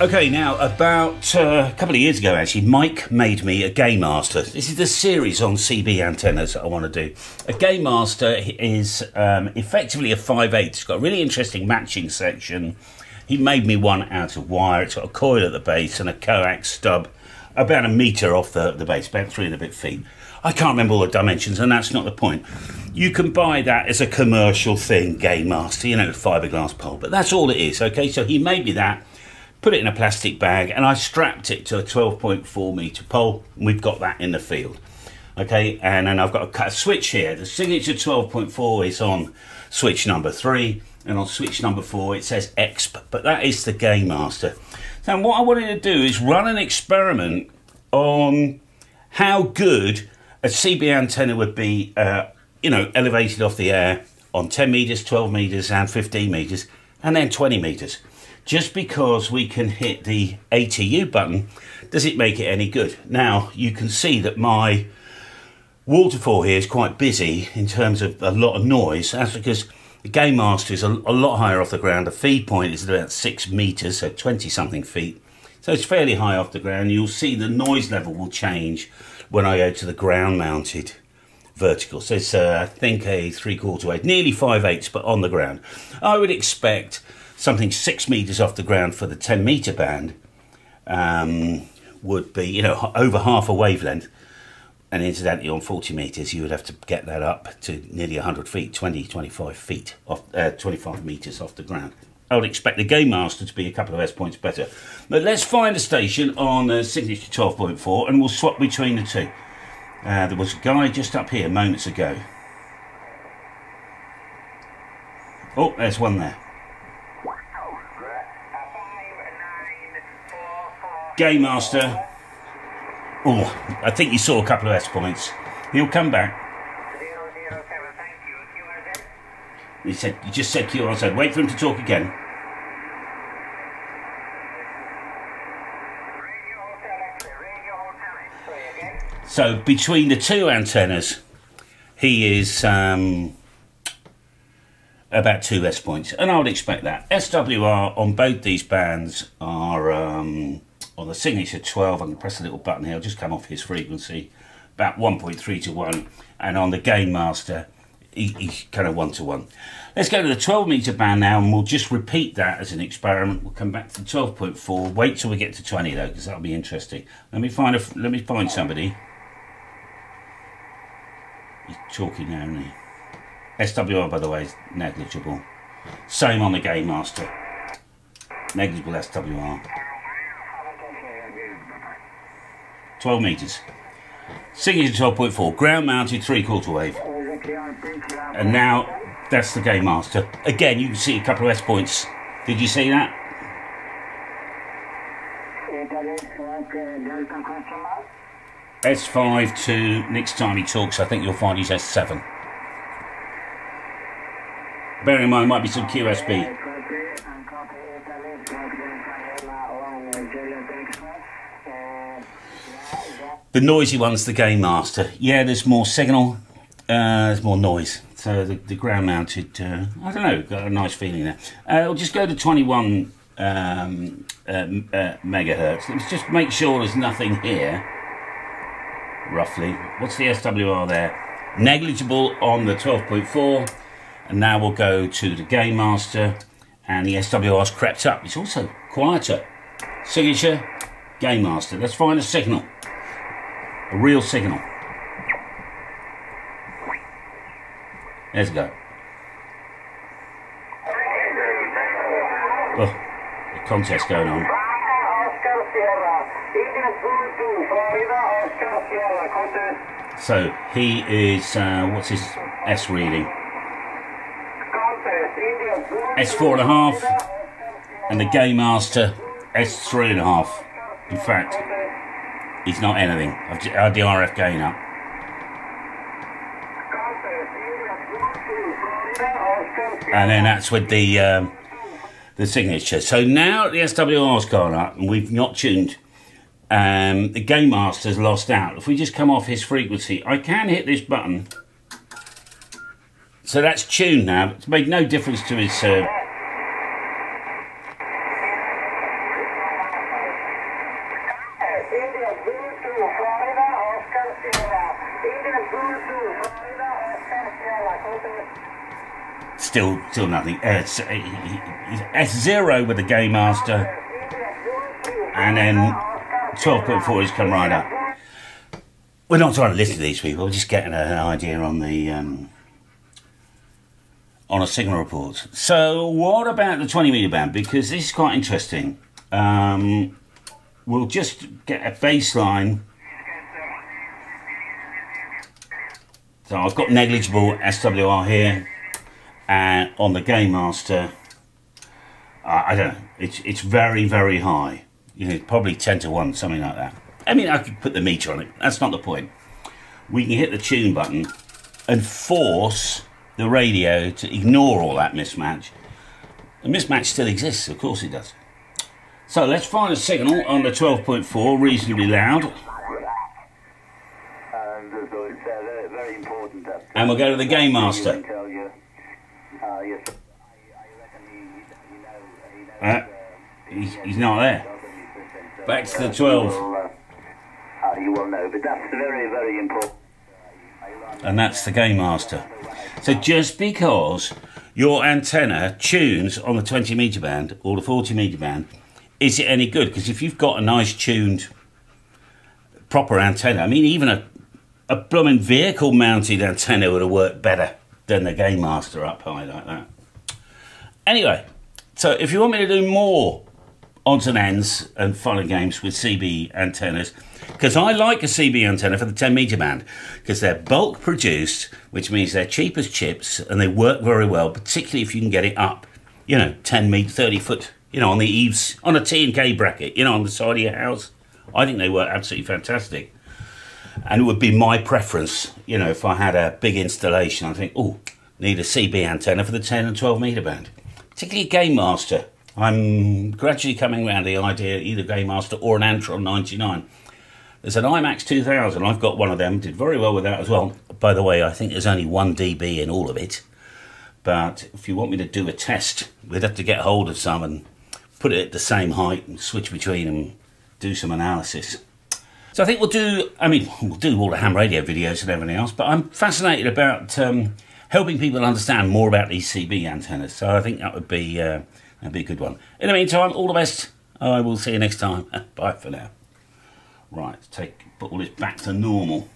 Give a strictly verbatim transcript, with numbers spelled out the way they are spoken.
Okay, now, about uh, a couple of years ago, actually, Mike made me a Gain-Master. This is the series on C B antennas that I want to do. A Gain-Master is um, effectively a five eighths. It's got a really interesting matching section. He made me one out of wire. It's got a coil at the base and a coax stub about a metre off the, the base, about three and a bit feet. I can't remember all the dimensions, and that's not the point. You can buy that as a commercial thing, Gain-Master, you know, fiberglass pole, but that's all it is, okay? So he made me that. Put it in a plastic bag, and I strapped it to a twelve point four metre pole, and we've got that in the field. Okay, and then I've got a cut switch here. The signature twelve point four is on switch number three, and on switch number four it says E X P, but that is the Gain-Master. So what I wanted to do is run an experiment on how good a C B antenna would be, uh, you know, elevated off the air on ten metres, twelve metres, and fifteen metres, and then twenty metres. Just because we can hit the A T U button, does it make it any good? Now, you can see that my waterfall here is quite busy in terms of a lot of noise. That's because the Gain-Master is a, a lot higher off the ground. The feed point is about six meters, so twenty something feet. So it's fairly high off the ground. You'll see the noise level will change when I go to the ground mounted vertical. So it's, uh, I think, a three quarter weight, nearly five eighths, but on the ground. I would expect something six metres off the ground for the ten metre band um, would be, you know, over half a wavelength. And incidentally, on forty metres, you would have to get that up to nearly one hundred feet, twenty, twenty-five feet, off, uh, twenty-five metres off the ground. I would expect the Gain-Master to be a couple of S points better. But let's find a station on uh, signature twelve point four, and we'll swap between the two. Uh, there was a guy just up here moments ago. Oh, there's one there. Gain-Master. Oh, I think you saw a couple of S points. He'll come back. zero zero seven, thank you. Q R Z. He said, you just said Q R Z. Wait for him to talk again. Radio Hotel X-ray, Radio Hotel X-ray again. So between the two antennas, he is um, about two S points, and I would expect that. S W R on both these bands are. Um, On the signature twelve, I can press a little button here, I'll just come off his frequency, about one point three to one, and on the Gain-Master, he, he's kind of one to one. Let's go to the twelve metre band now, and we'll just repeat that as an experiment. We'll come back to twelve point four, wait till we get to twenty though, because that'll be interesting. Let me find a, let me find somebody. He's talking now, isn't he? S W R, by the way, is negligible. Same on the Gain-Master. Negligible S W R. twelve metres. Signature twelve point four, ground mounted three quarter wave. And now that's the Gain-Master. Again, you can see a couple of S points. Did you see that? S five to next time he talks, I think you'll find he's S seven. Bear in mind, might be some Q S B. The noisy one's the Gain-Master. Yeah, there's more signal, uh, there's more noise. So the, the ground-mounted, uh, I don't know, got a nice feeling there. Uh, I'll just go to twenty-one um, uh, uh, megahertz. Let's just make sure there's nothing here, roughly. What's the S W R there? Negligible on the twelve point four. And now we'll go to the Gain-Master, and the S W R's crept up. It's also quieter. Signature, Gain-Master. Let's find a signal. A real signal. There's a go. Oh, a contest going on. So he is, uh, what's his S reading? S four and a half, and the Gain-Master S three and a half. In fact, it's not anything. I've had the R F gain up. And then that's with the um, the signature. So now the S W R's gone up and we've not tuned. Um, the Gain-Master's lost out. If we just come off his frequency, I can hit this button. So that's tuned now. It's made no difference to his... Uh, India Zulu to Florida, Oscar Sierra. India Zulu to Florida, Oscar Sierra. Still, still nothing. It's S zero with the Gain-Master. And then twelve point four has come right up. We're not trying to listen to these people, we're just getting an idea on the... Um, on a signal report. So what about the twenty meter band? Because this is quite interesting. Um, we'll just get a baseline. So I've got negligible S W R here, and on the Gain-Master, uh, I don't know, it's, it's very, very high. You know, probably ten to one, something like that. I mean, I could put the meter on it, that's not the point. We can hit the tune button and force the radio to ignore all that mismatch. The mismatch still exists, of course it does. So let's find a signal on the twelve point four, reasonably loud. And we'll go to the Gain-Master. Uh, he's, he's not there. Back to the twelve. You will know, but that's very, very important. And that's the Gain-Master. So just because your antenna tunes on the twenty meter band or the forty meter band, is it any good? Because if you've got a nice tuned proper antenna, I mean, even a, a blooming vehicle mounted antenna would have worked better than the Gain-Master up high like that. Anyway, so if you want me to do more odds and ends and fun and games with C B antennas, because I like a C B antenna for the ten meter band, because they're bulk produced, which means they're cheap as chips and they work very well, particularly if you can get it up, you know, ten meter, thirty foot, you know, on the eaves, on a T and K bracket, you know, on the side of your house. I think they work absolutely fantastic. And it would be my preference, you know, if I had a big installation, I think, oh, need a C B antenna for the ten and twelve meter band, particularly Gain-Master. I'm gradually coming around the idea, either Gain-Master or an Antron ninety-nine. There's an imax two thousand, I've got one of them, did very well with that as well. By the way, I think there's only one D B in all of it. But if you want me to do a test, we'd have to get hold of some and put it at the same height and switch between and do some analysis. So I think we'll do, I mean, we'll do all the ham radio videos and everything else, but I'm fascinated about um, helping people understand more about these C B antennas. So I think that would be... Uh, That'd be a good one. In the meantime, all the best. I will see you next time. Bye for now. Right, take put all this back to normal.